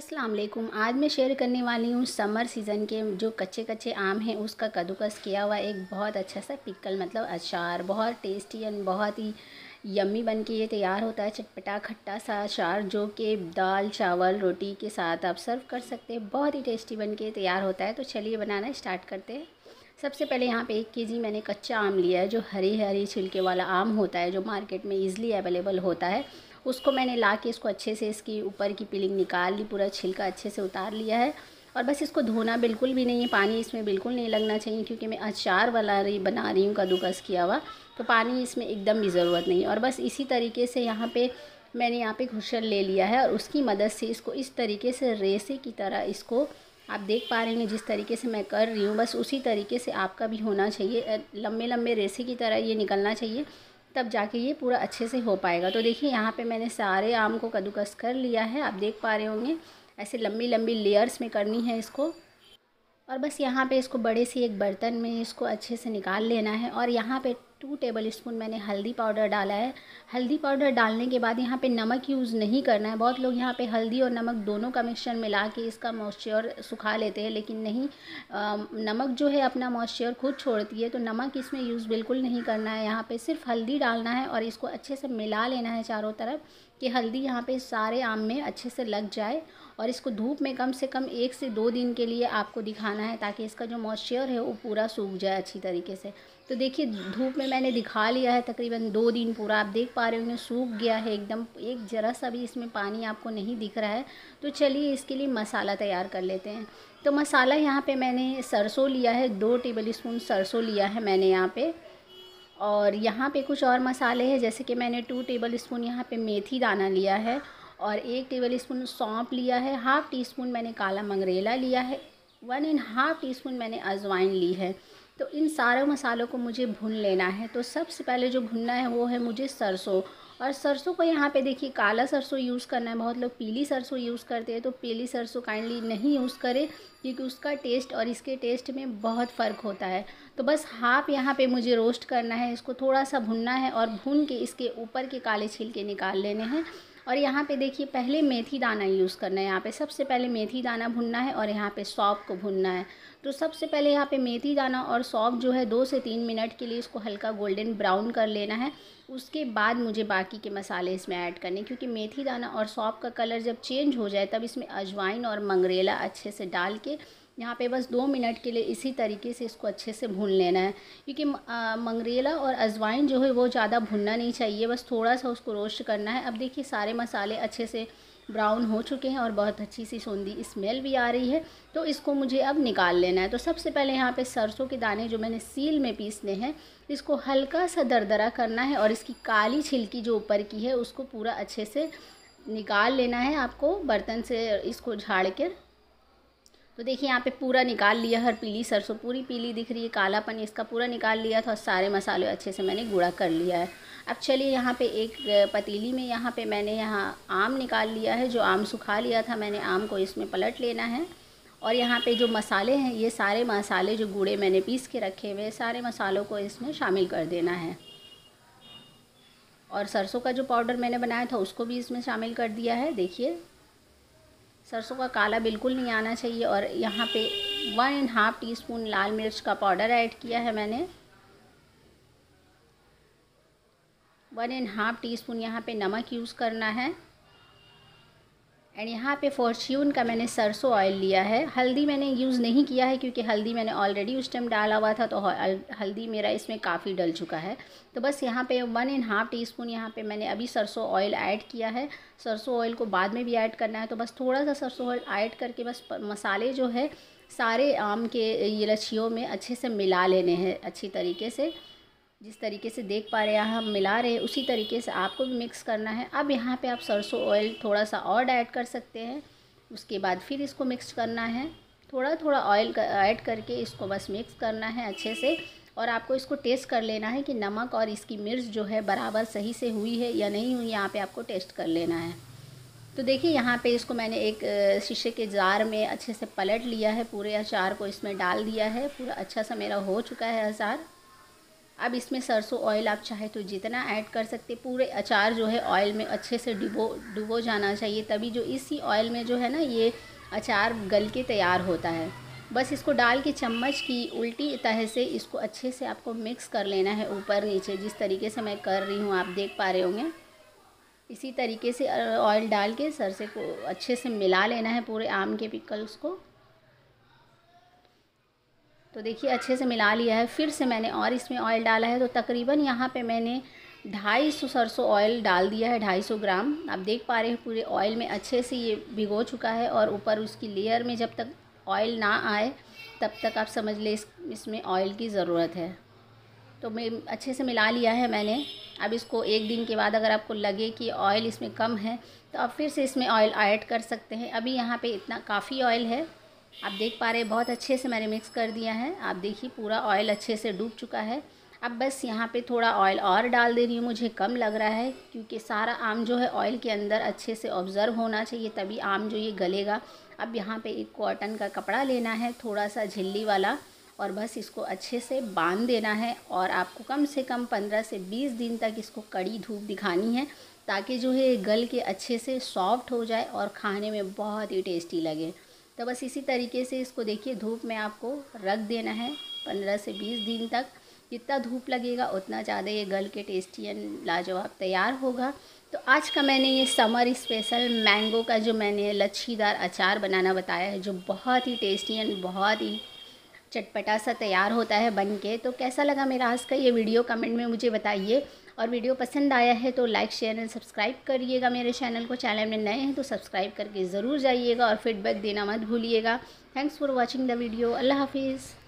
अस्सलाम वालेकुम। आज मैं शेयर करने वाली हूँ समर सीज़न के जो कच्चे कच्चे आम हैं उसका कद्दूकस किया हुआ एक बहुत अच्छा सा पिकल मतलब अचार, बहुत टेस्टी एंड बहुत ही यम्मी बन के ये तैयार होता है। चटपटा खट्टा सा अचार जो कि दाल चावल रोटी के साथ आप सर्व कर सकते हैं, बहुत ही टेस्टी बन के तैयार होता है। तो चलिए बनाना स्टार्ट करते हैं। सबसे पहले यहाँ पे 1 केजी मैंने कच्चा आम लिया है, जो हरी हरी छिलके वाला आम होता है जो मार्केट में ईज़िली अवेलेबल होता है। उसको मैंने ला के इसको अच्छे से इसकी ऊपर की पीलिंग निकाल ली, पूरा छिलका अच्छे से उतार लिया है। और बस इसको धोना बिल्कुल भी नहीं है, पानी इसमें बिल्कुल नहीं लगना चाहिए क्योंकि मैं अचार वाला बना रही हूँ कद्दूकस किया हुआ, तो पानी इसमें एकदम भी ज़रूरत नहीं है। और बस इसी तरीके से मैंने यहाँ पे घुसल ले लिया है और उसकी मदद से इसको इस तरीके से रेसे की तरह इसको आप देख पा रहे हैं जिस तरीके से मैं कर रही हूँ, बस उसी तरीके से आपका भी होना चाहिए। लंबे लंबे रेसे की तरह ये निकलना चाहिए, तब जाके ये पूरा अच्छे से हो पाएगा। तो देखिए यहाँ पे मैंने सारे आम को कद्दूकस कर लिया है, आप देख पा रहे होंगे ऐसे लंबी लंबी लेयर्स में करनी है इसको। और बस यहाँ पे इसको बड़े से एक बर्तन में इसको अच्छे से निकाल लेना है। और यहाँ पे 2 टेबलस्पून मैंने हल्दी पाउडर डाला है। हल्दी पाउडर डालने के बाद यहाँ पे नमक यूज़ नहीं करना है। बहुत लोग यहाँ पे हल्दी और नमक दोनों का मिश्रण मिला के इसका मॉइस्चर सुखा लेते हैं, लेकिन नहीं, नमक जो है अपना मॉइस्चर खुद छोड़ती है, तो नमक इसमें यूज़ बिल्कुल नहीं करना है। यहाँ पे सिर्फ हल्दी डालना है और इसको अच्छे से मिला लेना है चारों तरफ कि हल्दी यहाँ पे सारे आम में अच्छे से लग जाए। और इसको धूप में कम से कम 1 से 2 दिन के लिए आपको दिखाना है ताकि इसका जो मॉइस्चर है वो पूरा सूख जाए अच्छी तरीके से। तो देखिए धूप में मैंने दिखा लिया है, तकरीबन 2 दिन पूरा आप देख पा रहे होंगे सूख गया है एकदम, एक ज़रा सा भी इसमें पानी आपको नहीं दिख रहा है। तो चलिए इसके लिए मसाला तैयार कर लेते हैं। तो मसाला यहाँ पे मैंने सरसों लिया है, 2 टेबलस्पून सरसों लिया है मैंने यहाँ पे। और यहाँ पे कुछ और मसाले हैं, जैसे कि मैंने 2 टेबलस्पून यहाँ पे मेथी दाना लिया है और 1 टेबलस्पून सौंफ लिया है, 1/2 टीस्पून मैंने काला मंगरेला लिया है, 1 1/2 टीस्पून मैंने अजवाइन ली है। तो इन सारे मसालों को मुझे भून लेना है। तो सबसे पहले जो भुनना है वो है मुझे सरसों। और सरसों को यहाँ पे देखिए काला सरसों यूज़ करना है, बहुत लोग पीली सरसों यूज़ करते हैं, तो पीली सरसों काइंडली नहीं यूज़ करें क्योंकि उसका टेस्ट और इसके टेस्ट में बहुत फ़र्क होता है। तो बस हाफ यहाँ पे मुझे रोस्ट करना है, इसको थोड़ा सा भुनना है और भून के इसके ऊपर के काले छिलके निकाल लेने हैं। और यहाँ पे देखिए पहले मेथी दाना यूज़ करना है, यहाँ पे सबसे पहले मेथी दाना भुनना है और यहाँ पे सौंफ को भुनना है। तो सबसे पहले यहाँ पे मेथी दाना और सौंफ जो है 2 से 3 मिनट के लिए इसको हल्का गोल्डन ब्राउन कर लेना है। उसके बाद मुझे बाकी के मसाले इसमें ऐड करने, क्योंकि मेथी दाना और सौंफ का कलर जब चेंज हो जाए तब इसमें अजवाइन और मंगरेला अच्छे से डाल के यहाँ पे बस 2 मिनट के लिए इसी तरीके से इसको अच्छे से भून लेना है। क्योंकि मंगरेला और अजवाइन जो है वो ज़्यादा भुनना नहीं चाहिए, बस थोड़ा सा उसको रोस्ट करना है। अब देखिए सारे मसाले अच्छे से ब्राउन हो चुके हैं और बहुत अच्छी सी सौंधी स्मेल भी आ रही है, तो इसको मुझे अब निकाल लेना है। तो सबसे पहले यहाँ पे सरसों के दाने जो मैंने सील में पीसने हैं, इसको हल्का सा दरदरा करना है और इसकी काली छिलकी जो ऊपर की है उसको पूरा अच्छे से निकाल लेना है आपको बर्तन से इसको झाड़ कर। तो देखिए यहाँ पे पूरा निकाल लिया, हर पीली सरसों पूरी पीली दिख रही है, कालापन इसका पूरा निकाल लिया था और सारे मसाले अच्छे से मैंने गुड़ा कर लिया है। अब चलिए यहाँ पे एक पतीली में यहाँ पे मैंने आम निकाल लिया है, जो आम सुखा लिया था मैंने, आम को इसमें पलट लेना है। और यहाँ पे जो मसाले हैं, ये सारे मसाले जो गुड़े मैंने पीस के रखे हुए, सारे मसालों को इसमें शामिल कर देना है। और सरसों का जो पाउडर मैंने बनाया था उसको भी इसमें शामिल कर दिया है। देखिए सरसों का काला बिल्कुल नहीं आना चाहिए। और यहाँ पे 1 1/2 टीस्पून लाल मिर्च का पाउडर ऐड किया है मैंने, 1 1/2 टीस्पून यहाँ पे नमक यूज़ करना है। एंड यहाँ पे फॉर्च्यून का मैंने सरसों ऑयल लिया है। हल्दी मैंने यूज़ नहीं किया है क्योंकि हल्दी मैंने ऑलरेडी उस टाइम डाला हुआ था, तो हल्दी मेरा इसमें काफ़ी डल चुका है। तो बस यहाँ पे 1 1/2 टीस्पून यहाँ पे मैंने अभी सरसों ऑयल ऐड किया है। सरसों ऑयल को बाद में भी ऐड करना है, तो बस थोड़ा सा सरसों ऑयल ऐड करके बस मसाले जो है सारे आम के ये लच्छियों में अच्छे से मिला लेने हैं अच्छी तरीके से। जिस तरीके से देख पा रहे हैं हम मिला रहे हैं, उसी तरीके से आपको भी मिक्स करना है। अब यहाँ पे आप सरसों ऑयल थोड़ा सा और ऐड कर सकते हैं, उसके बाद फिर इसको मिक्स करना है। थोड़ा थोड़ा ऑयल ऐड करके इसको बस मिक्स करना है अच्छे से। और आपको इसको टेस्ट कर लेना है कि नमक और इसकी मिर्च जो है बराबर सही से हुई है या नहीं हुई, यहाँ पर आपको टेस्ट कर लेना है। तो देखिए यहाँ पे इसको मैंने एक शीशे के जार में अच्छे से पलट लिया है, पूरे अचार को इसमें डाल दिया है, पूरा अच्छा सा मेरा हो चुका है अचार। अब इसमें सरसों ऑयल आप चाहे तो जितना ऐड कर सकते, पूरे अचार जो है ऑयल में अच्छे से डुबो जाना चाहिए, तभी जो इसी ऑयल में जो है ना ये अचार गल के तैयार होता है। बस इसको डाल के चम्मच की उल्टी तह से इसको अच्छे से आपको मिक्स कर लेना है ऊपर नीचे, जिस तरीके से मैं कर रही हूँ आप देख पा रहे होंगे। इसी तरीके से ऑयल डाल के सरसों को अच्छे से मिला लेना है पूरे आम के पिकल्स को। तो देखिए अच्छे से मिला लिया है, फिर से मैंने और इसमें ऑयल डाला है। तो तकरीबन यहाँ पे मैंने 250 सरसों ऑयल डाल दिया है, 250 ग्राम आप देख पा रहे हैं। पूरे ऑयल में अच्छे से ये भिगो चुका है और ऊपर उसकी लेयर में जब तक ऑयल ना आए तब तक आप समझ लें इसमें ऑयल की ज़रूरत है। तो मैं अच्छे से मिला लिया है मैंने। अब इसको एक दिन के बाद अगर आपको लगे कि ऑयल इसमें कम है तो आप फिर से इसमें ऑयल ऐड कर सकते हैं। अभी यहाँ पे इतना काफ़ी ऑयल है, आप देख पा रहे हैं बहुत अच्छे से मैंने मिक्स कर दिया है। आप देखिए पूरा ऑयल अच्छे से डूब चुका है। अब बस यहाँ पे थोड़ा ऑयल और डाल दे रही हूँ, मुझे कम लग रहा है क्योंकि सारा आम जो है ऑयल के अंदर अच्छे से ऑब्ज़र्व होना चाहिए तभी आम जो ये गलेगा। अब यहाँ पे एक कॉटन का कपड़ा लेना है, थोड़ा सा झिल्ली वाला, और बस इसको अच्छे से बांध देना है। और आपको कम से कम 15 से 20 दिन तक इसको कड़ी धूप दिखानी है ताकि जो है गल के अच्छे से सॉफ्ट हो जाए और खाने में बहुत ही टेस्टी लगे। तो बस इसी तरीके से इसको देखिए धूप में आपको रख देना है 15 से 20 दिन तक। जितना धूप लगेगा उतना ज़्यादा ये गल के टेस्टी एंड लाजवाब तैयार होगा। तो आज का मैंने ये समर स्पेशल मैंगो का जो मैंने लच्छीदार अचार बनाना बताया है, जो बहुत ही टेस्टी एंड बहुत ही चटपटा सा तैयार होता है बनके। तो कैसा लगा मेरा आज का ये वीडियो कमेंट में मुझे बताइए, और वीडियो पसंद आया है तो लाइक शेयर एंड सब्सक्राइब करिएगा मेरे चैनल को। चैनल में नए हैं तो सब्सक्राइब करके ज़रूर जाइएगा और फीडबैक देना मत भूलिएगा। Thanks for watching the video. अल्लाह हाफिज़।